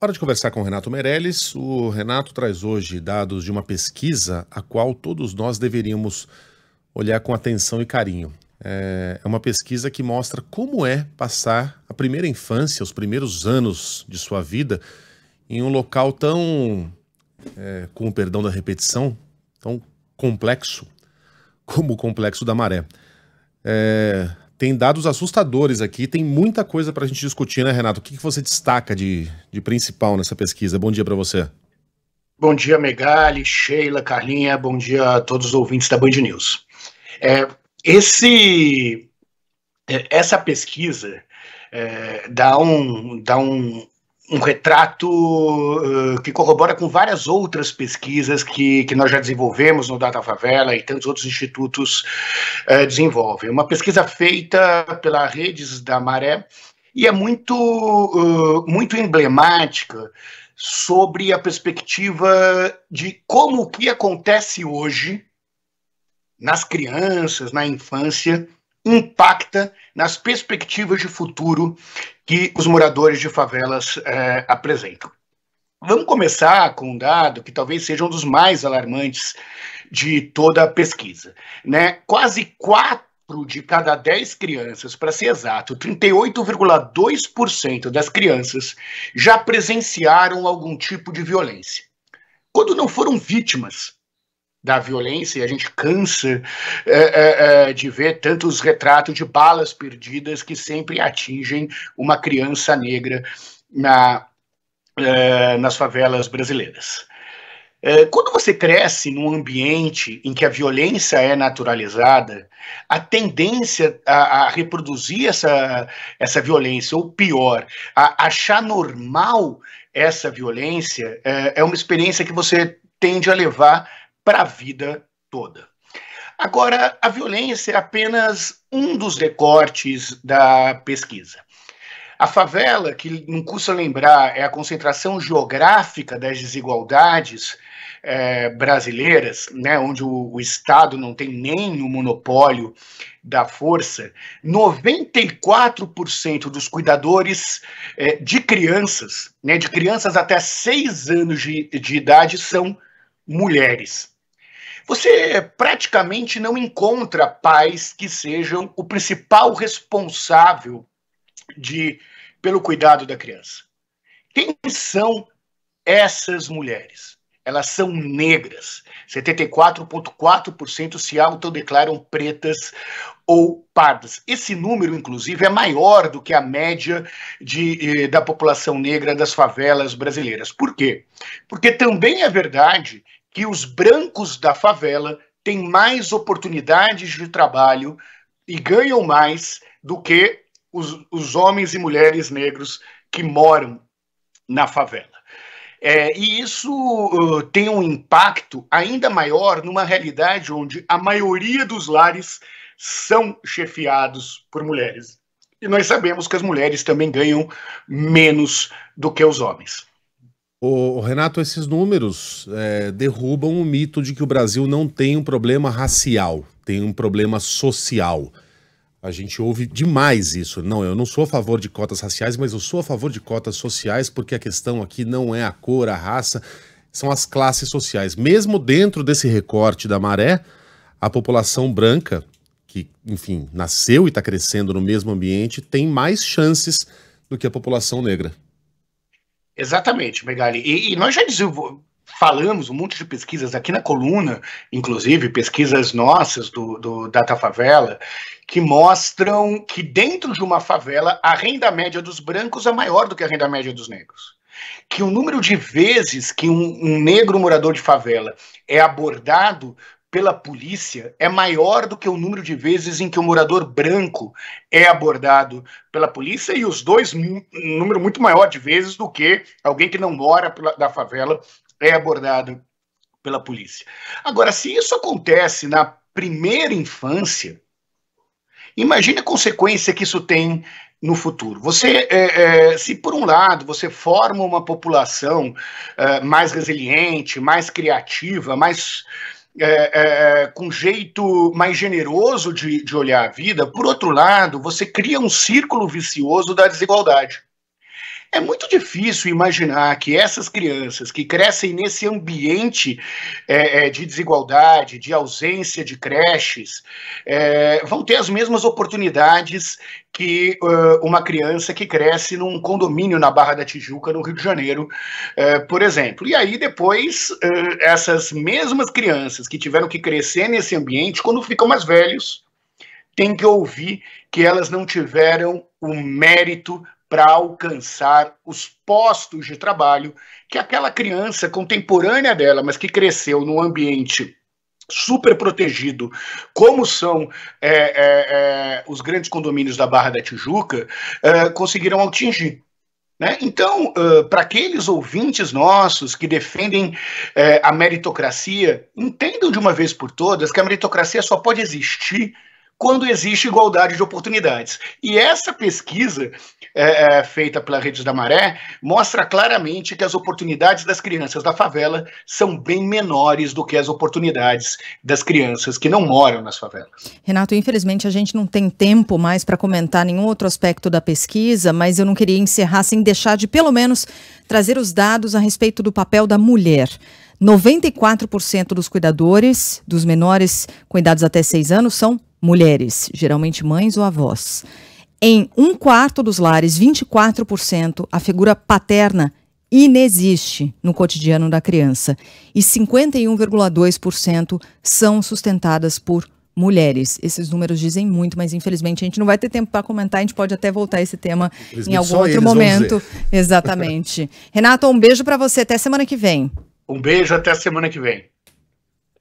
Hora de conversar com o Renato Meirelles. O Renato traz hoje dados de uma pesquisa a qual todos nós deveríamos olhar com atenção e carinho. É uma pesquisa que mostra como é passar a primeira infância, os primeiros anos de sua vida, em um local tão, com o perdão da repetição, tão complexo como o Complexo da Maré. Tem dados assustadores aqui, tem muita coisa para a gente discutir, né, Renato? O que você destaca de principal nessa pesquisa? Bom dia para você. Bom dia, Megali, Sheila, Carlinha, bom dia a todos os ouvintes da Band News. Essa pesquisa dá um retrato que corrobora com várias outras pesquisas que nós já desenvolvemos no Data Favela e tantos outros institutos desenvolvem. Uma pesquisa feita pela Redes da Maré e é muito emblemática sobre a perspectiva de como o que acontece hoje nas crianças, na infância, impacta nas perspectivas de futuro que os moradores de favelas apresentam. Vamos começar com um dado que talvez seja um dos mais alarmantes de toda a pesquisa, né? Quase 4 de cada 10 crianças, para ser exato, 38,2% das crianças já presenciaram algum tipo de violência. Quando não foram vítimas da violência, e a gente cansa de ver tantos retratos de balas perdidas que sempre atingem uma criança negra nas favelas brasileiras. Quando você cresce num ambiente em que a violência é naturalizada, a tendência a reproduzir essa violência, ou pior, a achar normal essa violência, é uma experiência que você tende a levar para a vida toda. Agora, a violência é apenas um dos recortes da pesquisa. A favela, que não custa lembrar, é a concentração geográfica das desigualdades brasileiras, né, onde o Estado não tem nem o monopólio da força. 94% dos cuidadores de crianças até 6 anos de idade, são mulheres. Você praticamente não encontra pais que sejam o principal responsável pelo cuidado da criança. Quem são essas mulheres? Elas são negras. 74,4% se autodeclaram pretas ou pardas. Esse número, inclusive, é maior do que a média da população negra das favelas brasileiras. Por quê? Porque também é verdade que os brancos da favela têm mais oportunidades de trabalho e ganham mais do que os homens e mulheres negros que moram na favela. E isso tem um impacto ainda maior numa realidade onde a maioria dos lares são chefiados por mulheres. E nós sabemos que as mulheres também ganham menos do que os homens. Ô, Renato, esses números derrubam o mito de que o Brasil não tem um problema racial, tem um problema social. A gente ouve demais isso. Não, eu não sou a favor de cotas raciais, mas eu sou a favor de cotas sociais, porque a questão aqui não é a cor, a raça, são as classes sociais. Mesmo dentro desse recorte da Maré, a população branca, que, enfim, nasceu e está crescendo no mesmo ambiente, tem mais chances do que a população negra. Exatamente, Megali. E nós já falamos um monte de pesquisas aqui na coluna, inclusive pesquisas nossas do Data Favela, que mostram que dentro de uma favela a renda média dos brancos é maior do que a renda média dos negros. Que o número de vezes que um negro morador de favela é abordado pela polícia é maior do que o número de vezes em que o morador branco é abordado pela polícia, e os dois, um número muito maior de vezes do que alguém que não mora da favela é abordado pela polícia. Agora, se isso acontece na primeira infância, imagine a consequência que isso tem no futuro. Você, se por um lado você forma uma população mais resiliente, mais criativa, com um jeito mais generoso de olhar a vida, por outro lado, você cria um círculo vicioso da desigualdade. É muito difícil imaginar que essas crianças que crescem nesse ambiente de desigualdade, de ausência de creches, vão ter as mesmas oportunidades que uma criança que cresce num condomínio na Barra da Tijuca, no Rio de Janeiro, por exemplo. E aí depois, essas mesmas crianças que tiveram que crescer nesse ambiente, quando ficam mais velhos, têm que ouvir que elas não tiveram o mérito para alcançar os postos de trabalho que aquela criança contemporânea dela, mas que cresceu num ambiente super protegido, como são os grandes condomínios da Barra da Tijuca, conseguiram atingir. Né? Então, para aqueles ouvintes nossos que defendem a meritocracia, entendam de uma vez por todas que a meritocracia só pode existir quando existe igualdade de oportunidades. E essa pesquisa feita pela Redes da Maré mostra claramente que as oportunidades das crianças da favela são bem menores do que as oportunidades das crianças que não moram nas favelas. Renato, infelizmente a gente não tem tempo mais para comentar nenhum outro aspecto da pesquisa, mas eu não queria encerrar sem deixar de pelo menos trazer os dados a respeito do papel da mulher. 94% dos cuidadores dos menores cuidados até 6 anos são mulheres, geralmente mães ou avós. Em um quarto dos lares, 24%, a figura paterna inexiste no cotidiano da criança. E 51,2% são sustentadas por mulheres. Esses números dizem muito, mas infelizmente a gente não vai ter tempo para comentar, a gente pode até voltar a esse tema em algum outro momento. Exatamente. Renato, um beijo para você, até semana que vem. Um beijo, até semana que vem.